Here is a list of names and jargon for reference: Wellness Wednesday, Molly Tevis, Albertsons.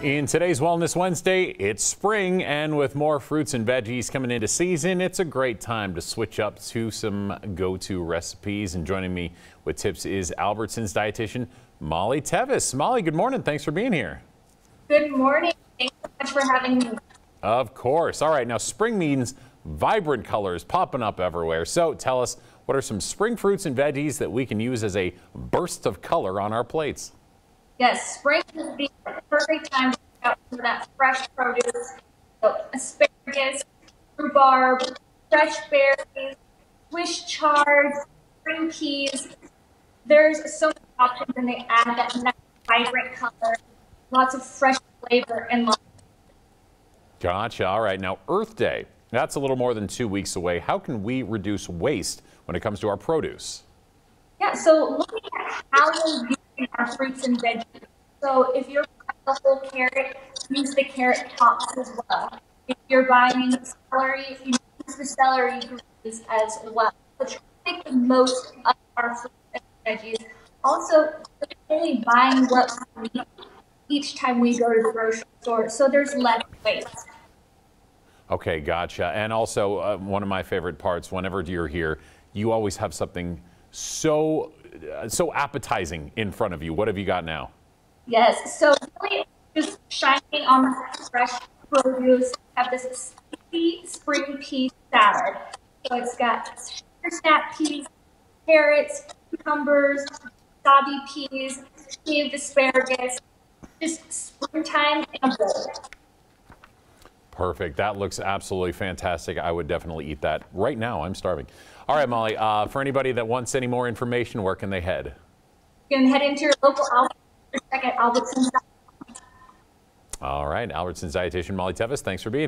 In today's Wellness Wednesday, it's spring, and with more fruits and veggies coming into season, it's a great time to switch up to some go-to recipes. And joining me with tips is Albertsons dietitian Molly Tevis. Molly, good morning. Thanks for being here. Good morning. Thanks so much for having me. Of course. All right, now spring means vibrant colors popping up everywhere. So tell us, what are some spring fruits and veggies that we can use as a burst of color on our plates? Yes, spring is the perfect time to pick out some of that fresh produce. So asparagus, rhubarb, fresh berries, Swiss chard, spring peas. There's so many options, and they add that nice vibrant color, lots of fresh flavor and lots. Gotcha. All right, now Earth Day, that's a little more than 2 weeks away. How can we reduce waste when it comes to our produce? Yeah, so looking at how we're using our fruits and veggies. So if you're buying a whole carrot, use the carrot tops as well. If you're buying celery, you use the celery greens as well. So try to make the most of our fruits and veggies. Also, only buying what we need each time we go to the grocery store, so there's less waste. Okay, gotcha. And also, one of my favorite parts, whenever you're here, you always have something so appetizing in front of you. What have you got now? Yes, so really just shining on the fresh produce. I have this spicy spring pea salad. So it's got snap peas, carrots, cucumbers, wasabi peas, shaved asparagus, just springtime in a bowl. Perfect. That looks absolutely fantastic. I would definitely eat that. Right now, I'm starving. All right, Molly, for anybody that wants any more information, where can they head? You can head into your local Albertsons or check at Albertsons.com. All right, Albertsons dietitian Molly Tevis, thanks for being here.